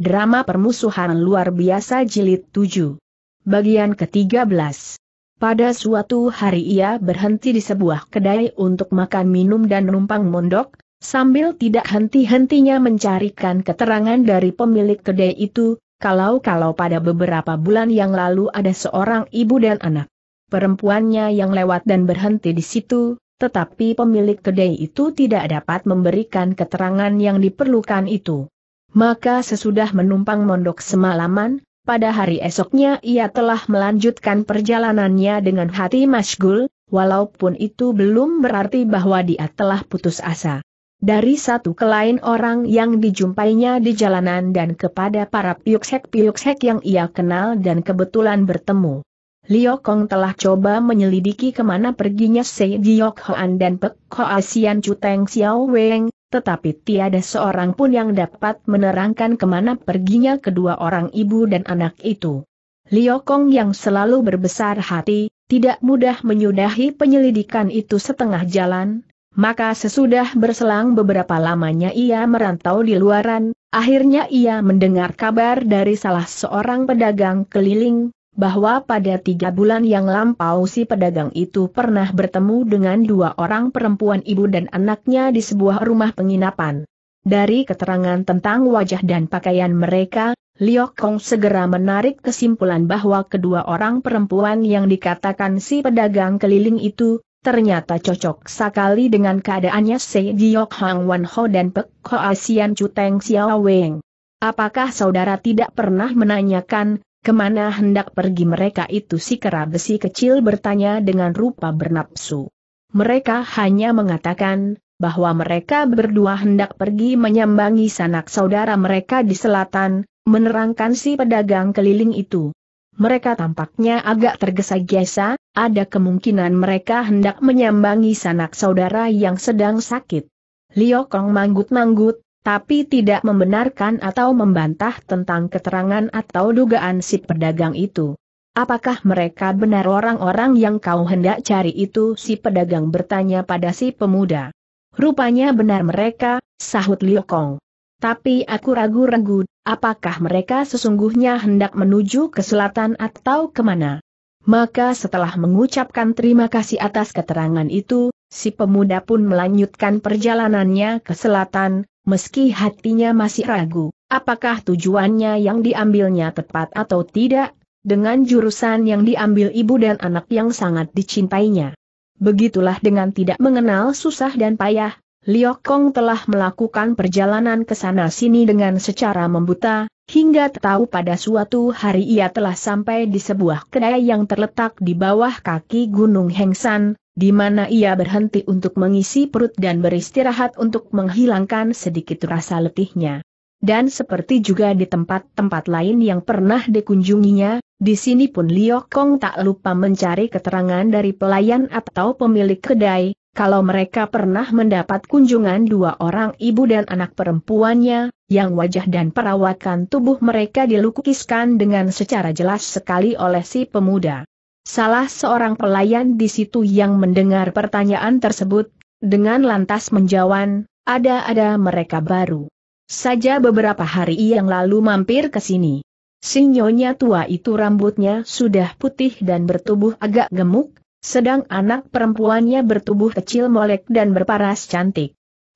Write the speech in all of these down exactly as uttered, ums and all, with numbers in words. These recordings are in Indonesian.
Drama Permusuhan Luar Biasa Jilid tujuh. Bagian ketiga belas. Pada suatu hari ia berhenti di sebuah kedai untuk makan minum dan numpang mondok, sambil tidak henti-hentinya mencarikan keterangan dari pemilik kedai itu, kalau-kalau pada beberapa bulan yang lalu ada seorang ibu dan anak perempuannya yang lewat dan berhenti di situ, tetapi pemilik kedai itu tidak dapat memberikan keterangan yang diperlukan itu. Maka sesudah menumpang mondok semalaman, pada hari esoknya ia telah melanjutkan perjalanannya dengan hati masyghul, walaupun itu belum berarti bahwa dia telah putus asa. Dari satu ke lain orang yang dijumpainya di jalanan dan kepada para piuksek-piuksek yang ia kenal dan kebetulan bertemu. Liu Kong telah coba menyelidiki kemana perginya Sie Giok Hoan dan Pek Koasian Cuteng Siao Weng, tetapi tiada seorang pun yang dapat menerangkan kemana perginya kedua orang ibu dan anak itu. Liu Kong yang selalu berbesar hati, tidak mudah menyudahi penyelidikan itu setengah jalan, maka sesudah berselang beberapa lamanya ia merantau di luaran, akhirnya ia mendengar kabar dari salah seorang pedagang keliling, bahwa pada tiga bulan yang lampau si pedagang itu pernah bertemu dengan dua orang perempuan ibu dan anaknya di sebuah rumah penginapan. Dari keterangan tentang wajah dan pakaian mereka, Liu Kong segera menarik kesimpulan bahwa kedua orang perempuan yang dikatakan si pedagang keliling itu, ternyata cocok sekali dengan keadaannya Sie Giok Hoan dan Pek Koasian Cuteng Siao Weng. Apakah saudara tidak pernah menanyakan kemana hendak pergi mereka itu? Si kera besi kecil bertanya dengan rupa bernapsu. Mereka hanya mengatakan bahwa mereka berdua hendak pergi menyambangi sanak saudara mereka di selatan, menerangkan si pedagang keliling itu. Mereka tampaknya agak tergesa-gesa, ada kemungkinan mereka hendak menyambangi sanak saudara yang sedang sakit. Liu Kong manggut-manggut, tapi tidak membenarkan atau membantah tentang keterangan atau dugaan si pedagang itu. Apakah mereka benar orang-orang yang kau hendak cari itu? Si pedagang bertanya pada si pemuda. Rupanya benar mereka, sahut Liu Kong. Tapi aku ragu-ragu, apakah mereka sesungguhnya hendak menuju ke selatan atau kemana? Maka setelah mengucapkan terima kasih atas keterangan itu, si pemuda pun melanjutkan perjalanannya ke selatan, meski hatinya masih ragu, apakah tujuannya yang diambilnya tepat atau tidak, dengan jurusan yang diambil ibu dan anak yang sangat dicintainya. Begitulah dengan tidak mengenal susah dan payah, Liu Kong telah melakukan perjalanan ke sana-sini dengan secara membuta, hingga tahu pada suatu hari ia telah sampai di sebuah kedai yang terletak di bawah kaki Gunung Hengsan, di mana ia berhenti untuk mengisi perut dan beristirahat untuk menghilangkan sedikit rasa letihnya. Dan seperti juga di tempat-tempat lain yang pernah dikunjunginya, di sini pun Liu Kong tak lupa mencari keterangan dari pelayan atau pemilik kedai, kalau mereka pernah mendapat kunjungan dua orang ibu dan anak perempuannya, yang wajah dan perawakan tubuh mereka dilukiskan dengan secara jelas sekali oleh si pemuda. Salah seorang pelayan di situ yang mendengar pertanyaan tersebut, dengan lantas menjawab, ada-ada mereka baru saja beberapa hari yang lalu mampir ke sini. Si nyonya tua itu rambutnya sudah putih dan bertubuh agak gemuk, sedang anak perempuannya bertubuh kecil molek dan berparas cantik.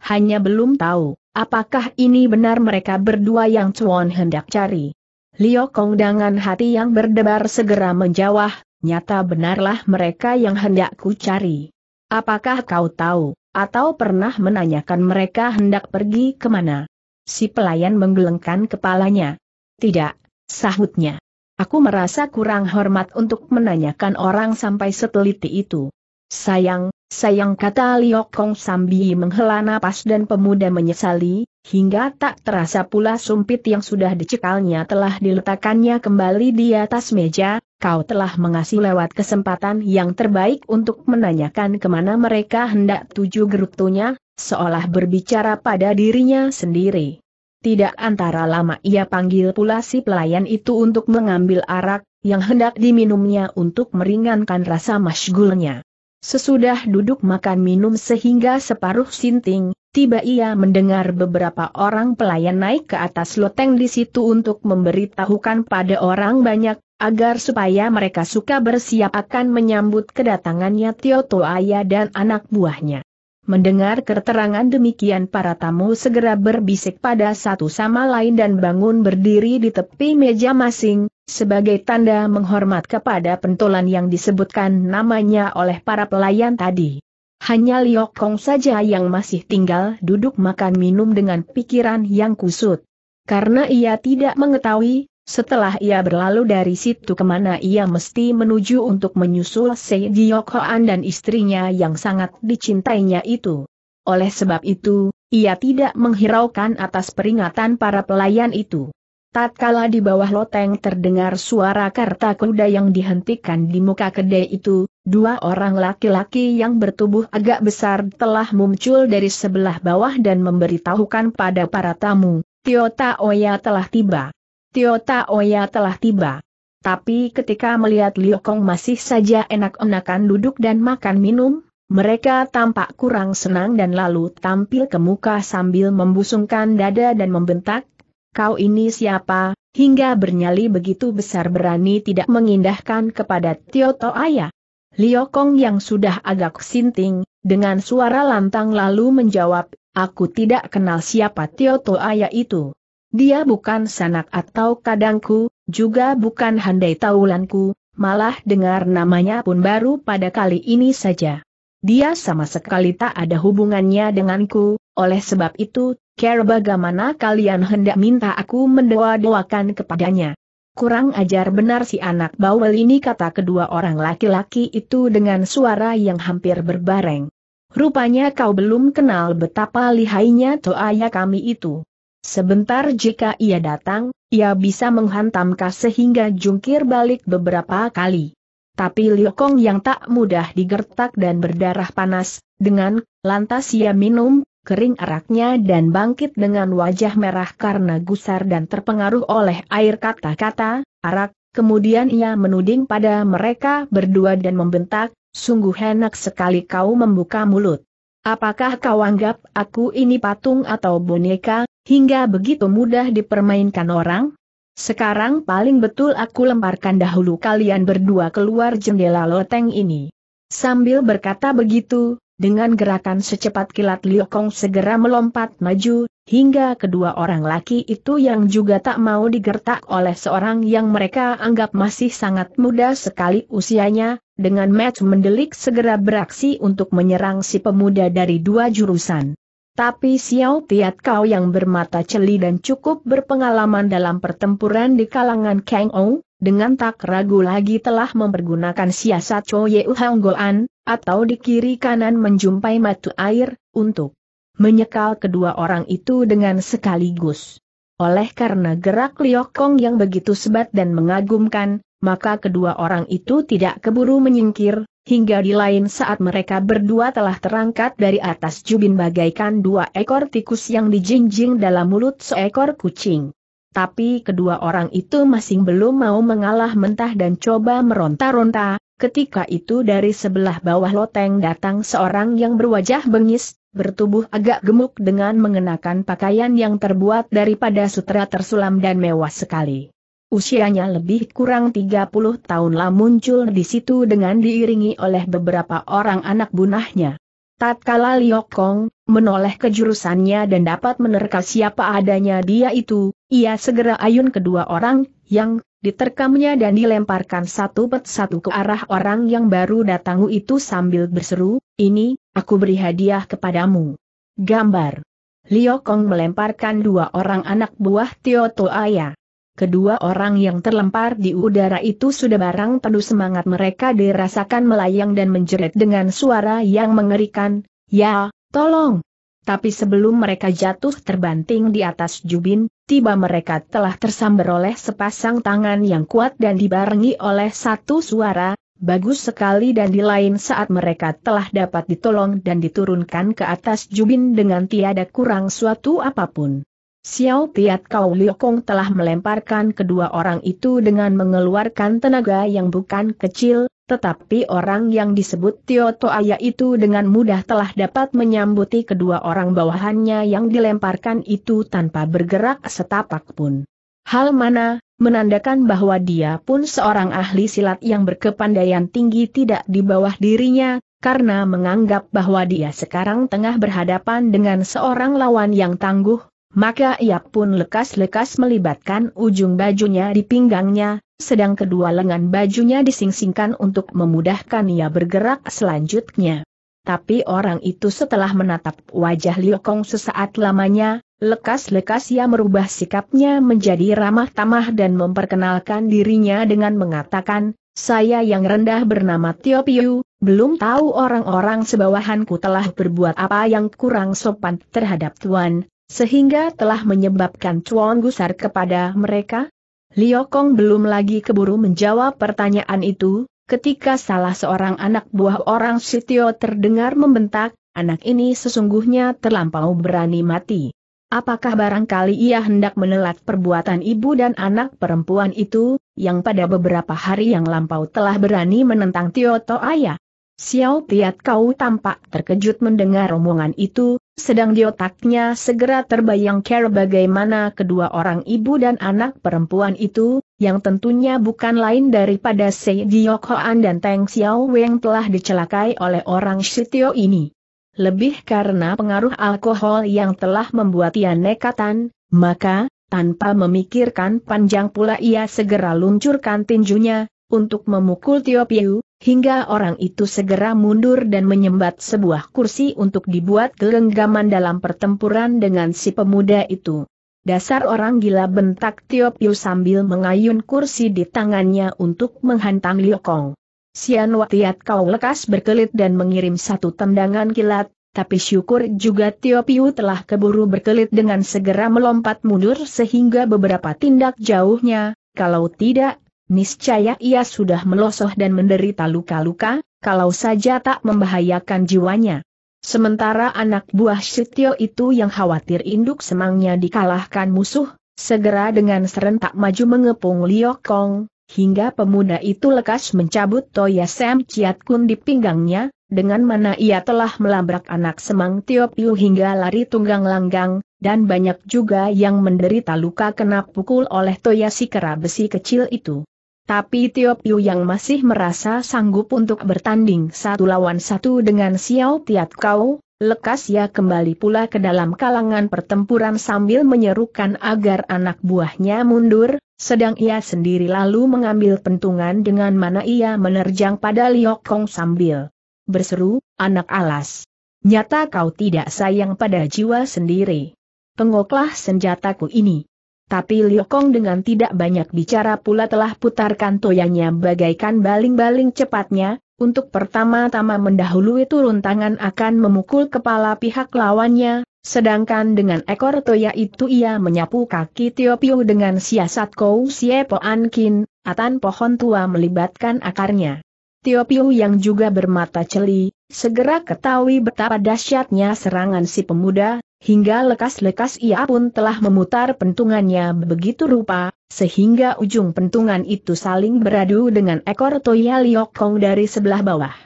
Hanya belum tahu, apakah ini benar mereka berdua yang Chuan hendak cari. Liu Kong dengan hati yang berdebar segera menjawab, nyata benarlah mereka yang hendak ku cari. Apakah kau tahu, atau pernah menanyakan mereka hendak pergi kemana? Si pelayan menggelengkan kepalanya. Tidak, sahutnya. Aku merasa kurang hormat untuk menanyakan orang sampai seteliti itu. Sayang, sayang, kata Liu Kong sambil menghela napas, dan pemuda menyesali, hingga tak terasa pula sumpit yang sudah dicekalnya telah diletakkannya kembali di atas meja. Kau telah mengasih lewat kesempatan yang terbaik untuk menanyakan kemana mereka hendak tuju, gerutunya, seolah berbicara pada dirinya sendiri. Tidak antara lama ia panggil pula si pelayan itu untuk mengambil arak, yang hendak diminumnya untuk meringankan rasa masyghulnya. Sesudah duduk makan minum sehingga separuh sinting, tiba ia mendengar beberapa orang pelayan naik ke atas loteng di situ untuk memberitahukan pada orang banyak, agar supaya mereka suka bersiap akan menyambut kedatangannya Tio Toaya dan anak buahnya. Mendengar keterangan demikian, para tamu segera berbisik pada satu sama lain dan bangun berdiri di tepi meja masing, sebagai tanda menghormat kepada pentolan yang disebutkan namanya oleh para pelayan tadi. Hanya Liu Kong saja yang masih tinggal duduk makan minum dengan pikiran yang kusut. Karena ia tidak mengetahui, setelah ia berlalu dari situ kemana ia mesti menuju untuk menyusul Sie Giok Hoan dan istrinya yang sangat dicintainya itu. Oleh sebab itu, ia tidak menghiraukan atas peringatan para pelayan itu. Tatkala di bawah loteng terdengar suara kerta kuda yang dihentikan di muka kedai itu, dua orang laki-laki yang bertubuh agak besar telah muncul dari sebelah bawah dan memberitahukan pada para tamu, Tio Toaya telah tiba. Tio Toaya telah tiba. Tapi ketika melihat Liu Kong masih saja enak-enakan duduk dan makan minum, mereka tampak kurang senang dan lalu tampil ke muka sambil membusungkan dada dan membentak, "Kau ini siapa, hingga bernyali begitu besar berani tidak mengindahkan kepada Tio Toaya?" Liu Kong yang sudah agak sinting, dengan suara lantang lalu menjawab, "Aku tidak kenal siapa Tio Toaya itu. Dia bukan sanak atau kadangku, juga bukan handai taulanku, malah dengar namanya pun baru pada kali ini saja. Dia sama sekali tak ada hubungannya denganku, oleh sebab itu, care bagaimana kalian hendak minta aku mendoa-doakan kepadanya." "Kurang ajar benar si anak bawel ini," kata kedua orang laki-laki itu dengan suara yang hampir berbareng. "Rupanya kau belum kenal betapa lihainya Toaya kami itu. Sebentar jika ia datang, ia bisa menghantam kau sehingga jungkir balik beberapa kali." Tapi Liu Kong yang tak mudah digertak dan berdarah panas, dengan lantas ia minum, kering araknya dan bangkit dengan wajah merah karena gusar dan terpengaruh oleh air kata-kata arak, kemudian ia menuding pada mereka berdua dan membentak, "Sungguh enak sekali kau membuka mulut. Apakah kau anggap aku ini patung atau boneka, hingga begitu mudah dipermainkan orang? Sekarang paling betul aku lemparkan dahulu kalian berdua keluar jendela loteng ini." Sambil berkata begitu, dengan gerakan secepat kilat Liu Kong segera melompat maju, hingga kedua orang laki itu yang juga tak mau digertak oleh seorang yang mereka anggap masih sangat muda sekali usianya, dengan mata mendelik segera beraksi untuk menyerang si pemuda dari dua jurusan. Tapi Siao Tiat Kau yang bermata celi dan cukup berpengalaman dalam pertempuran di kalangan Kang Ou, dengan tak ragu lagi telah mempergunakan siasat Choye Uhanggoan, atau di kiri kanan menjumpai mata air, untuk menyekal kedua orang itu dengan sekaligus. Oleh karena gerak Liu Kong yang begitu sebat dan mengagumkan, maka kedua orang itu tidak keburu menyingkir, hingga di lain saat mereka berdua telah terangkat dari atas jubin bagaikan dua ekor tikus yang dijinjing dalam mulut seekor kucing. Tapi kedua orang itu masing belum mau mengalah mentah dan coba meronta-ronta, ketika itu dari sebelah bawah loteng datang seorang yang berwajah bengis, bertubuh agak gemuk dengan mengenakan pakaian yang terbuat daripada sutra tersulam dan mewah sekali. Usianya lebih kurang tiga puluh tahun lah muncul di situ dengan diiringi oleh beberapa orang anak bunahnya. Tatkala Liu Kong menoleh ke jurusannya dan dapat menerka siapa adanya dia itu, ia segera ayun kedua orang yang diterkamnya dan dilemparkan satu persatu ke arah orang yang baru datang itu sambil berseru, "Ini, aku beri hadiah kepadamu." Gambar. Liu Kong melemparkan dua orang anak buah Tio Toaya. Kedua orang yang terlempar di udara itu sudah barang penuh semangat mereka dirasakan melayang dan menjerit dengan suara yang mengerikan, "Ya, tolong!" Tapi sebelum mereka jatuh terbanting di atas jubin, tiba mereka telah tersambar oleh sepasang tangan yang kuat dan dibarengi oleh satu suara, "Bagus sekali!" Dan di lain saat mereka telah dapat ditolong dan diturunkan ke atas jubin dengan tiada kurang suatu apapun. Siao Tiat Kau Liu Kong telah melemparkan kedua orang itu dengan mengeluarkan tenaga yang bukan kecil, Tetapi orang yang disebut Tio Toaya itu dengan mudah telah dapat menyambuti kedua orang bawahannya yang dilemparkan itu tanpa bergerak setapak pun. Hal mana menandakan bahwa dia pun seorang ahli silat yang berkepandaian tinggi tidak di bawah dirinya, karena menganggap bahwa dia sekarang tengah berhadapan dengan seorang lawan yang tangguh, maka ia pun lekas-lekas melibatkan ujung bajunya di pinggangnya, sedang kedua lengan bajunya disingsingkan untuk memudahkan ia bergerak selanjutnya. Tapi orang itu setelah menatap wajah Liu Kong sesaat lamanya, lekas-lekas ia merubah sikapnya menjadi ramah tamah dan memperkenalkan dirinya dengan mengatakan, "Saya yang rendah bernama Tio Piu, belum tahu orang-orang sebawahanku telah berbuat apa yang kurang sopan terhadap Tuan, sehingga telah menyebabkan Tuan gusar kepada mereka?" Liu Kong belum lagi keburu menjawab pertanyaan itu, ketika salah seorang anak buah orang Sitio terdengar membentak, "Anak ini sesungguhnya terlampau berani mati. Apakah barangkali ia hendak menelat perbuatan ibu dan anak perempuan itu, yang pada beberapa hari yang lampau telah berani menentang Tio Toaya?" Siao Tiat Kau tampak terkejut mendengar omongan itu, sedang di otaknya segera terbayang cara bagaimana kedua orang ibu dan anak perempuan itu, yang tentunya bukan lain daripada Seiji Yokohan dan Tang Siao Weng telah dicelakai oleh orang Sitio ini. Lebih karena pengaruh alkohol yang telah membuat ia nekatan, maka, tanpa memikirkan panjang pula ia segera luncurkan tinjunya, untuk memukul Tio Piu, hingga orang itu segera mundur dan menyembat sebuah kursi untuk dibuat gelenggaman dalam pertempuran dengan si pemuda itu. "Dasar orang gila!" bentak Tio Piu sambil mengayun kursi di tangannya untuk menghantam Liu Kong. Siao Tiat Kau lekas berkelit dan mengirim satu tendangan kilat, tapi syukur juga Tio Piu telah keburu berkelit dengan segera melompat mundur sehingga beberapa tindak jauhnya, kalau tidak, niscaya ia sudah melosoh dan menderita luka-luka, kalau saja tak membahayakan jiwanya. Sementara anak buah Sitio itu yang khawatir induk semangnya dikalahkan musuh, segera dengan serentak maju mengepung Liu Kong, hingga pemuda itu lekas mencabut Toya Sam Chiat Kun di pinggangnya, dengan mana ia telah melabrak anak semang Tio Piu hingga lari tunggang langgang, dan banyak juga yang menderita luka kena pukul oleh Toya si kera besi kecil itu. Tapi Tio Piu yang masih merasa sanggup untuk bertanding satu lawan satu dengan Siao Tiat Kau, lekas ia kembali pula ke dalam kalangan pertempuran sambil menyerukan agar anak buahnya mundur, sedang ia sendiri lalu mengambil pentungan dengan mana ia menerjang pada Liu Kong sambil berseru, "Anak alas! Nyata kau tidak sayang pada jiwa sendiri. Tengoklah senjataku ini." Tapi Liu Kong dengan tidak banyak bicara pula telah putarkan toyanya bagaikan baling-baling cepatnya, untuk pertama-tama mendahului turun tangan akan memukul kepala pihak lawannya, sedangkan dengan ekor toya itu ia menyapu kaki Tio Piu dengan siasat Kou Sie Po An Kin, atan pohon tua melibatkan akarnya. Tio Piu yang juga bermata celi, segera ketahui betapa dahsyatnya serangan si pemuda, hingga lekas-lekas ia pun telah memutar pentungannya begitu rupa, sehingga ujung pentungan itu saling beradu dengan ekor toya Liu Kong dari sebelah bawah.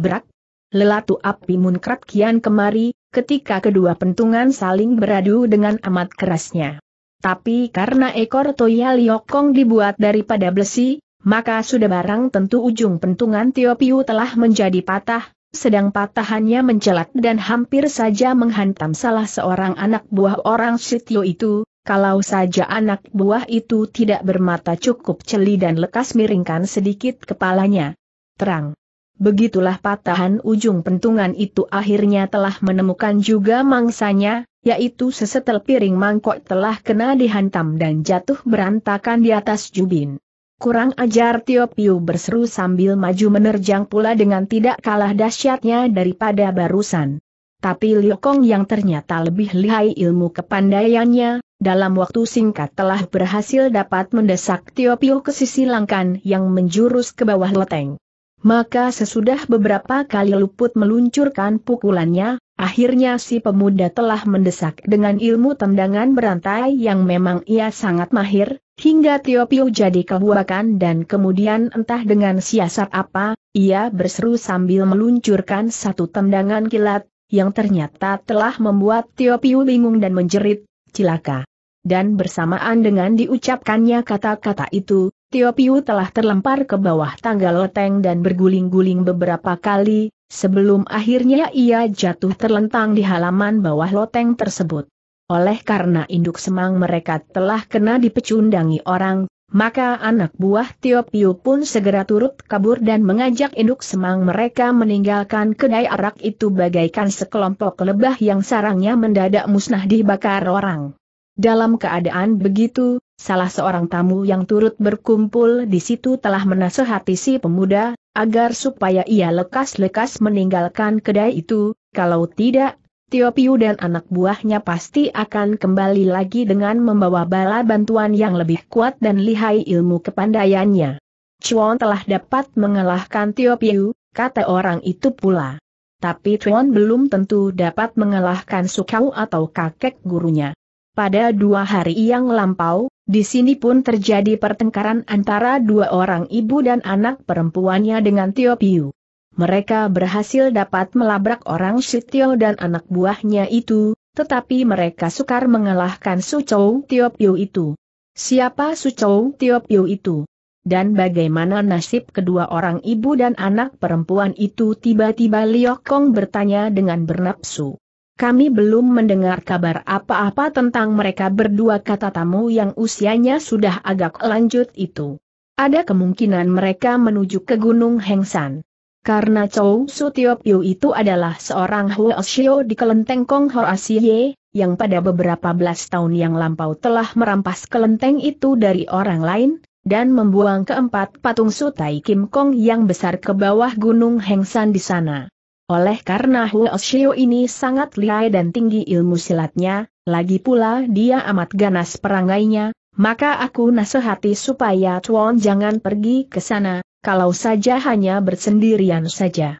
Brak! Lelatu api muncrat kian kemari, ketika kedua pentungan saling beradu dengan amat kerasnya. Tapi karena ekor toya Liu Kong dibuat daripada besi, maka sudah barang tentu ujung pentungan Tio Piu telah menjadi patah, sedang patahannya mencelat dan hampir saja menghantam salah seorang anak buah orang Sitio itu, kalau saja anak buah itu tidak bermata cukup celi dan lekas miringkan sedikit kepalanya. Terang! Begitulah patahan ujung pentungan itu akhirnya telah menemukan juga mangsanya, yaitu sesetel piring mangkok telah kena dihantam dan jatuh berantakan di atas jubin. "Kurang ajar!" Tio Piu berseru sambil maju menerjang pula dengan tidak kalah dahsyatnya daripada barusan. Tapi Liu Kong yang ternyata lebih lihai ilmu kepandaiannya, dalam waktu singkat telah berhasil dapat mendesak Tio Piu ke sisi langkan yang menjurus ke bawah loteng. Maka sesudah beberapa kali luput meluncurkan pukulannya, akhirnya si pemuda telah mendesak dengan ilmu tendangan berantai yang memang ia sangat mahir, hingga Tio Piu jadi kebuakan dan kemudian entah dengan siasat apa, ia berseru sambil meluncurkan satu tendangan kilat, yang ternyata telah membuat Tio Piu bingung dan menjerit, "Cilaka!" Dan bersamaan dengan diucapkannya kata-kata itu, Tio Piu telah terlempar ke bawah tangga loteng dan berguling-guling beberapa kali, sebelum akhirnya ia jatuh terlentang di halaman bawah loteng tersebut. Oleh karena induk semang mereka telah kena dipecundangi orang, maka anak buah Tio Piu pun segera turut kabur dan mengajak induk semang mereka meninggalkan kedai arak itu bagaikan sekelompok lebah yang sarangnya mendadak musnah dibakar orang. Dalam keadaan begitu, salah seorang tamu yang turut berkumpul di situ telah menasehati si pemuda, agar supaya ia lekas-lekas meninggalkan kedai itu, kalau tidak, Tio Piu dan anak buahnya pasti akan kembali lagi dengan membawa bala bantuan yang lebih kuat dan lihai ilmu kepandaiannya. "Chuan telah dapat mengalahkan Tio Piu," kata orang itu pula. "Tapi Chuan belum tentu dapat mengalahkan Sucou atau kakek gurunya. Pada dua hari yang lampau, di sini pun terjadi pertengkaran antara dua orang ibu dan anak perempuannya dengan Tio Piu. Mereka berhasil dapat melabrak orang Si Tio dan anak buahnya itu, tetapi mereka sukar mengalahkan Sucou Tio Piu itu. Siapa Sucou Tio Piu itu? Dan bagaimana nasib kedua orang ibu dan anak perempuan itu?" Tiba-tiba Liu Kong bertanya dengan bernafsu. "Kami belum mendengar kabar apa-apa tentang mereka berdua," kata tamu yang usianya sudah agak lanjut itu. "Ada kemungkinan mereka menuju ke Gunung Hengsan. Karena Chou Su Tio Piu itu adalah seorang Huo Shio di kelenteng Kong Hoa Sie, yang pada beberapa belas tahun yang lampau telah merampas kelenteng itu dari orang lain, dan membuang keempat patung Su Tai Kim Kong yang besar ke bawah Gunung Hengsan di sana. Oleh karena Huo Shio ini sangat lihai dan tinggi ilmu silatnya, lagi pula dia amat ganas perangainya, maka aku nasihati supaya Chuan jangan pergi ke sana, kalau saja hanya bersendirian saja."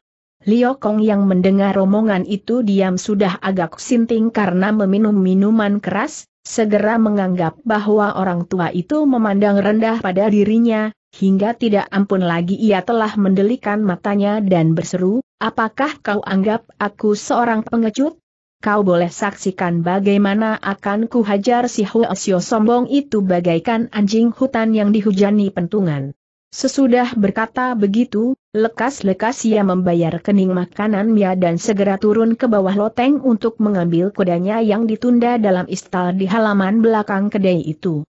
Liu Kong yang mendengar omongan itu diam sudah agak sinting karena meminum minuman keras, segera menganggap bahwa orang tua itu memandang rendah pada dirinya, hingga tidak ampun lagi ia telah mendelikan matanya dan berseru, "Apakah kau anggap aku seorang pengecut? Kau boleh saksikan bagaimana akan kuhajar si Huo Shio sombong itu bagaikan anjing hutan yang dihujani pentungan." Sesudah berkata begitu, lekas-lekas ia membayar kening makanannya dan segera turun ke bawah loteng untuk mengambil kudanya yang ditunda dalam istal di halaman belakang kedai itu.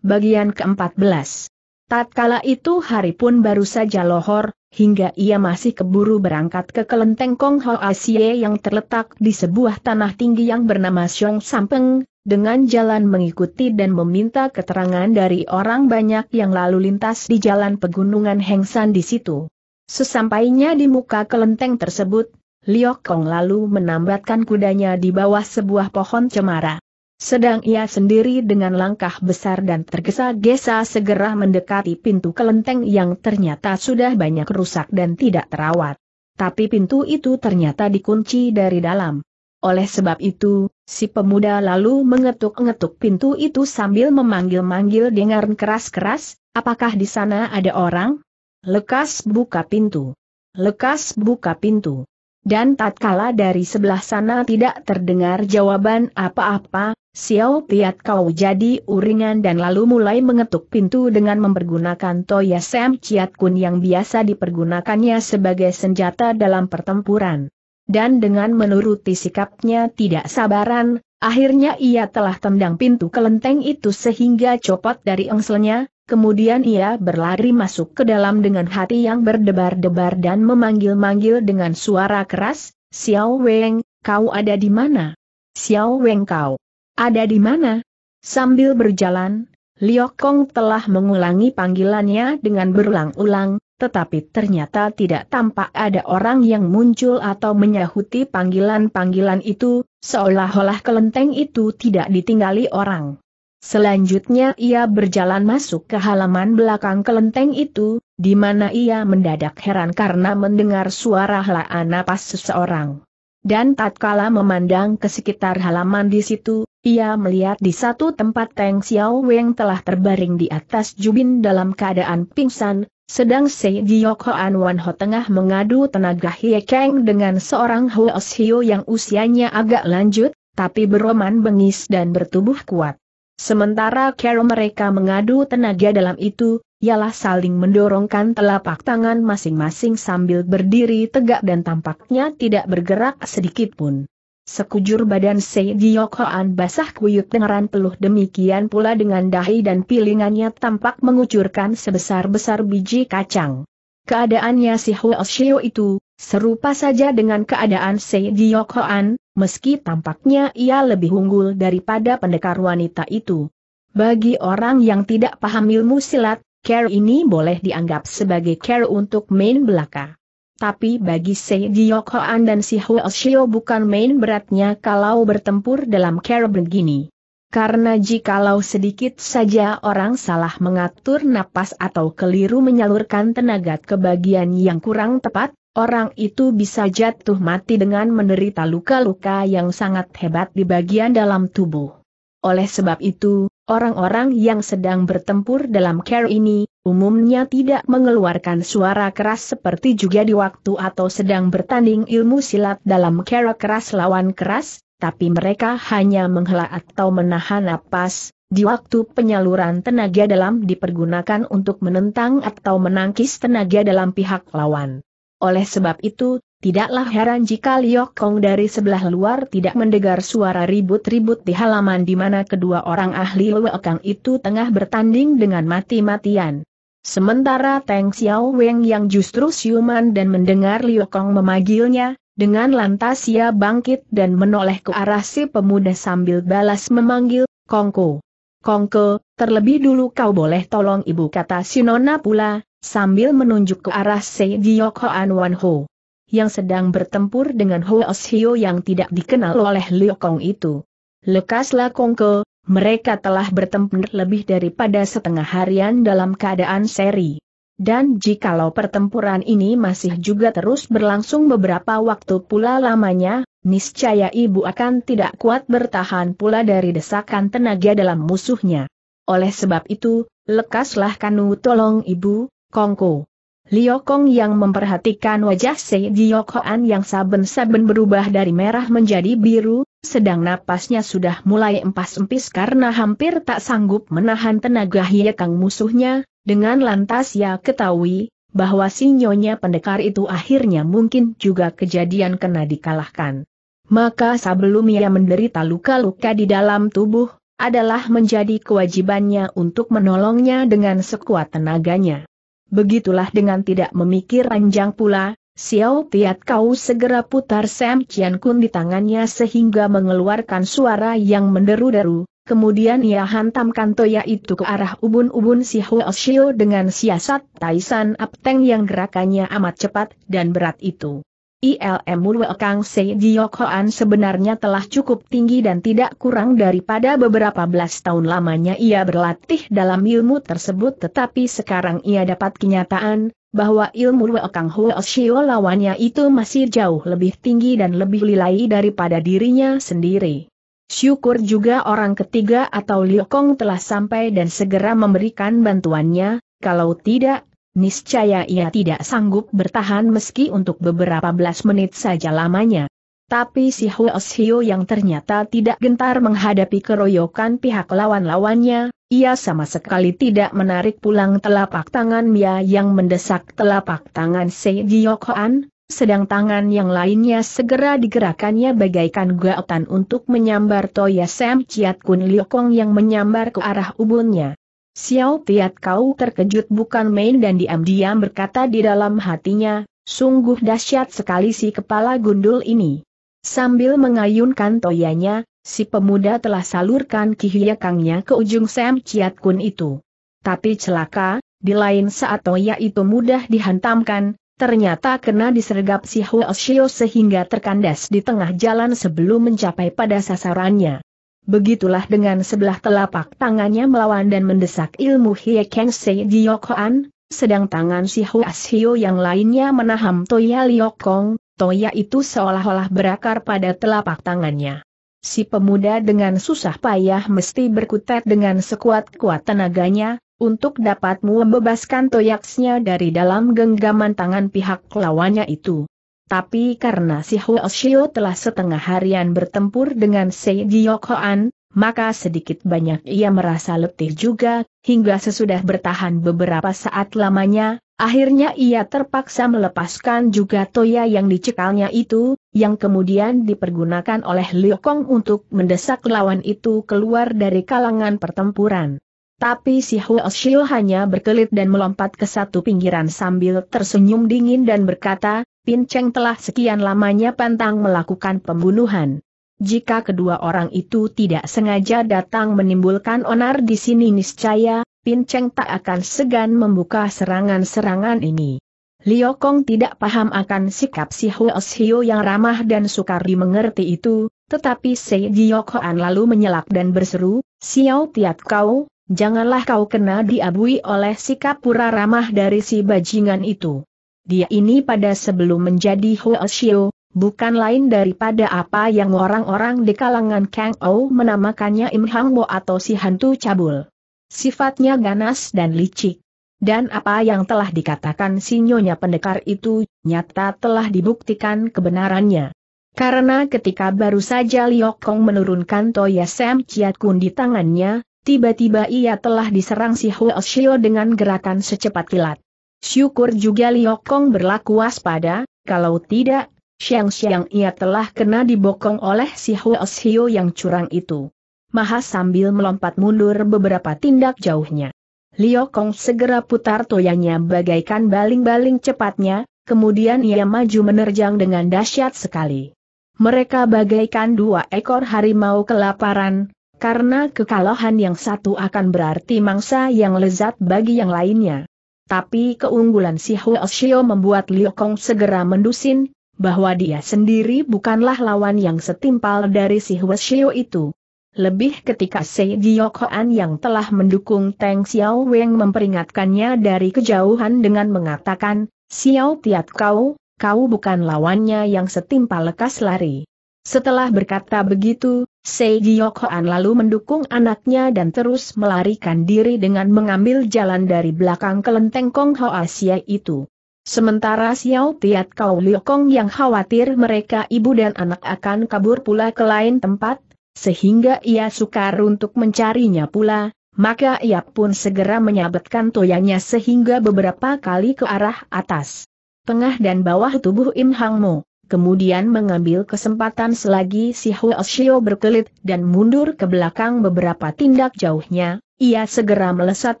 Bagian keempat belas. Tatkala itu hari pun baru saja lohor, hingga ia masih keburu berangkat ke kelenteng Kong Hoa Sie yang terletak di sebuah tanah tinggi yang bernama Siong Sampeng, dengan jalan mengikuti dan meminta keterangan dari orang banyak yang lalu lintas di jalan pegunungan Hengsan di situ. Sesampainya di muka kelenteng tersebut, Liu Kong lalu menambatkan kudanya di bawah sebuah pohon cemara. Sedang ia sendiri dengan langkah besar dan tergesa-gesa segera mendekati pintu kelenteng yang ternyata sudah banyak rusak dan tidak terawat. Tapi pintu itu ternyata dikunci dari dalam. Oleh sebab itu, si pemuda lalu mengetuk-ngetuk pintu itu sambil memanggil-manggil dengan keras-keras, "Apakah di sana ada orang? Lekas buka pintu! Lekas buka pintu!" Dan tatkala dari sebelah sana tidak terdengar jawaban apa-apa, Siao Tiat Kau jadi uringan dan lalu mulai mengetuk pintu dengan mempergunakan Toya Sam Chiat Kun yang biasa dipergunakannya sebagai senjata dalam pertempuran. Dan dengan menuruti sikapnya tidak sabaran, akhirnya ia telah tendang pintu kelenteng itu sehingga copot dari engselnya. Kemudian ia berlari masuk ke dalam dengan hati yang berdebar-debar dan memanggil-manggil dengan suara keras, "Siao Weng, kau ada di mana? Siao Weng, kau ada di mana?" Sambil berjalan, Liu Kong telah mengulangi panggilannya dengan berulang-ulang, tetapi ternyata tidak tampak ada orang yang muncul atau menyahuti panggilan-panggilan itu, seolah-olah kelenteng itu tidak ditinggali orang. Selanjutnya ia berjalan masuk ke halaman belakang kelenteng itu, di mana ia mendadak heran karena mendengar suara hela napas seseorang. Dan tatkala memandang ke sekitar halaman di situ, ia melihat di satu tempat Tang Siao Weng telah terbaring di atas jubin dalam keadaan pingsan, sedang Sie Giok Hoan Wanho tengah mengadu tenaga hiekeng dengan seorang Huo Shio yang usianya agak lanjut, tapi beroman bengis dan bertubuh kuat. Sementara cara mereka mengadu tenaga dalam itu, ialah saling mendorongkan telapak tangan masing-masing sambil berdiri tegak dan tampaknya tidak bergerak sedikitpun. Sekujur badan Sie Giok Hoan basah kuyup dengeran peluh, demikian pula dengan dahi dan pilingannya tampak mengucurkan sebesar-besar biji kacang. Keadaannya si Huo Shio itu, serupa saja dengan keadaan Sie Giok Hoan, meski tampaknya ia lebih unggul daripada pendekar wanita itu. Bagi orang yang tidak paham ilmu silat, cara ini boleh dianggap sebagai cara untuk main belaka. Tapi bagi Sie Giok Hoan dan si Huo Shio bukan main beratnya kalau bertempur dalam cara begini. Karena jikalau sedikit saja orang salah mengatur napas atau keliru menyalurkan tenaga ke bagian yang kurang tepat, orang itu bisa jatuh mati dengan menderita luka-luka yang sangat hebat di bagian dalam tubuh. Oleh sebab itu, orang-orang yang sedang bertempur dalam cara ini, umumnya tidak mengeluarkan suara keras seperti juga di waktu atau sedang bertanding ilmu silat dalam cara keras lawan keras, tapi mereka hanya menghela atau menahan napas, di waktu penyaluran tenaga dalam dipergunakan untuk menentang atau menangkis tenaga dalam pihak lawan. Oleh sebab itu, tidaklah heran jika Liu Kong dari sebelah luar tidak mendengar suara ribut-ribut di halaman di mana kedua orang ahli Liu Kang itu tengah bertanding dengan mati-matian. Sementara Tang Siao Weng yang justru siuman dan mendengar Liu Kong memanggilnya, dengan lantas ia bangkit dan menoleh ke arah si pemuda sambil balas memanggil, "Kongko, Kongko, terlebih dulu kau boleh tolong ibu," kata si nona pula, sambil menunjuk ke arah Sie Giok Hoan Wan Ho yang sedang bertempur dengan Huo Shio yang tidak dikenal oleh Liu Kong itu. "Lekaslah Kongko, mereka telah bertempur lebih daripada setengah harian dalam keadaan seri. Dan jikalau pertempuran ini masih juga terus berlangsung beberapa waktu pula lamanya, niscaya ibu akan tidak kuat bertahan pula dari desakan tenaga dalam musuhnya. Oleh sebab itu, lekaslah kanu tolong ibu, Kongko." Liu Kong yang memperhatikan wajah Sie Giok Hoan yang saben-saben berubah dari merah menjadi biru, sedang napasnya sudah mulai empas-empis karena hampir tak sanggup menahan tenaga hiekang musuhnya, dengan lantas ia ketahui bahwa si nyonya pendekar itu akhirnya mungkin juga kejadian kena dikalahkan. Maka sebelum ia menderita luka-luka di dalam tubuh, adalah menjadi kewajibannya untuk menolongnya dengan sekuat tenaganya. Begitulah dengan tidak memikir panjang pula, Siao Tiat Kau segera putar Sam Chiat Kun di tangannya sehingga mengeluarkan suara yang menderu-deru, kemudian ia hantamkan toya itu ke arah ubun-ubun si Huo Shio dengan siasat Taisan Apteng yang gerakannya amat cepat dan berat itu. Ilmu Liu Kang Sie Giok Hoan sebenarnya telah cukup tinggi dan tidak kurang daripada beberapa belas tahun lamanya ia berlatih dalam ilmu tersebut, tetapi sekarang ia dapat kenyataan bahwa ilmu Liu Kang Huo Shio lawannya itu masih jauh lebih tinggi dan lebih lihai daripada dirinya sendiri. Syukur juga orang ketiga atau Liu Kong telah sampai dan segera memberikan bantuannya, kalau tidak, niscaya ia tidak sanggup bertahan meski untuk beberapa belas menit saja lamanya. Tapi si Huo Shio yang ternyata tidak gentar menghadapi keroyokan pihak lawan-lawannya, ia sama sekali tidak menarik pulang telapak tangannya yang mendesak telapak tangan Sie Giok Hoan, sedang tangan yang lainnya segera digerakannya bagaikan gaotan untuk menyambar Toya Sam Chiat Kun Liu Kong yang menyambar ke arah ubunnya. Siao Tiat Kau terkejut bukan main dan diam-diam berkata di dalam hatinya, "Sungguh dahsyat sekali si kepala gundul ini." Sambil mengayunkan toyanya, si pemuda telah salurkan kihiyakangnya ke ujung Sam Chiat Kun itu. Tapi celaka, di lain saat toya itu mudah dihantamkan, ternyata kena disergap si Huo Shio sehingga terkandas di tengah jalan sebelum mencapai pada sasarannya. Begitulah dengan sebelah telapak tangannya melawan dan mendesak ilmu Hie Kang Sie Giok Hoan, sedang tangan si Huo Shio yang lainnya menahan Toya Liu Kong. Toya itu seolah-olah berakar pada telapak tangannya. Si pemuda dengan susah payah mesti berkutat dengan sekuat-kuat tenaganya, untuk dapat membebaskan toyaksnya dari dalam genggaman tangan pihak lawannya itu. Tapi karena si Huo Shio telah setengah harian bertempur dengan Sie Giok Hoan, maka sedikit banyak ia merasa letih juga, hingga sesudah bertahan beberapa saat lamanya, akhirnya ia terpaksa melepaskan juga Toya yang dicekalnya itu, yang kemudian dipergunakan oleh Liu Kong untuk mendesak lawan itu keluar dari kalangan pertempuran. Tapi si Huo Shio hanya berkelit dan melompat ke satu pinggiran sambil tersenyum dingin dan berkata, "Pinceng telah sekian lamanya pantang melakukan pembunuhan. Jika kedua orang itu tidak sengaja datang menimbulkan onar di sini niscaya, Pinceng tak akan segan membuka serangan-serangan ini." Liu Kong tidak paham akan sikap si Huo Shio yang ramah dan sukar dimengerti itu, tetapi Sie Giok Hoan lalu menyelak dan berseru, "Siao Tiat Kau, janganlah kau kena diabui oleh sikap pura ramah dari si bajingan itu. Dia ini pada sebelum menjadi Huo Shio, bukan lain daripada apa yang orang-orang di kalangan Kang Ou menamakannya Im Hang Bo atau si hantu cabul. Sifatnya ganas dan licik. Dan apa yang telah dikatakan si nyonya pendekar itu, nyata telah dibuktikan kebenarannya. Karena ketika baru saja Liu Kong menurunkan Toya Sam Chiat Kun di tangannya, tiba-tiba ia telah diserang si Huo Shio dengan gerakan secepat kilat. Syukur juga Liu Kong berlaku waspada, kalau tidak, siang-siang ia telah kena dibokong oleh si Huo Shio yang curang itu." Maha sambil melompat mundur beberapa tindak jauhnya. Liu Kong segera putar toyanya bagaikan baling-baling cepatnya, kemudian ia maju menerjang dengan dahsyat sekali. Mereka bagaikan dua ekor harimau kelaparan, karena kekalahan yang satu akan berarti mangsa yang lezat bagi yang lainnya. Tapi keunggulan si Huo Shio membuat Liu Kong segera mendusin, bahwa dia sendiri bukanlah lawan yang setimpal dari si Huo Shio itu. Lebih ketika Sie Giok Hoan yang telah mendukung Tang Siao Weng memperingatkannya dari kejauhan dengan mengatakan, "Siao Tiat Kau, kau bukan lawannya yang setimpal, lekas lari." Setelah berkata begitu, Sie Giok Hoan lalu mendukung anaknya dan terus melarikan diri dengan mengambil jalan dari belakang kelenteng Kong Hoa Sie itu. Sementara Siao Tiat Kau Liu Kong yang khawatir mereka ibu dan anak akan kabur pula ke lain tempat, sehingga ia sukar untuk mencarinya pula, maka ia pun segera menyabetkan toyanya sehingga beberapa kali ke arah atas, tengah dan bawah tubuh Im Hang Mo. Kemudian mengambil kesempatan selagi si Huo Shio berkelit dan mundur ke belakang beberapa tindak jauhnya, ia segera melesat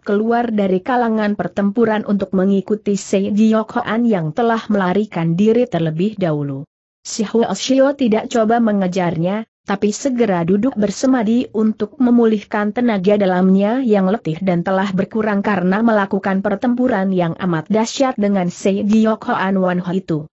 keluar dari kalangan pertempuran untuk mengikuti Sie Giok Hoan yang telah melarikan diri terlebih dahulu. Si Huo Shio tidak coba mengejarnya, tapi segera duduk bersemadi untuk memulihkan tenaga dalamnya yang letih dan telah berkurang karena melakukan pertempuran yang amat dahsyat dengan Sie Giok Hoan Wan Ho itu.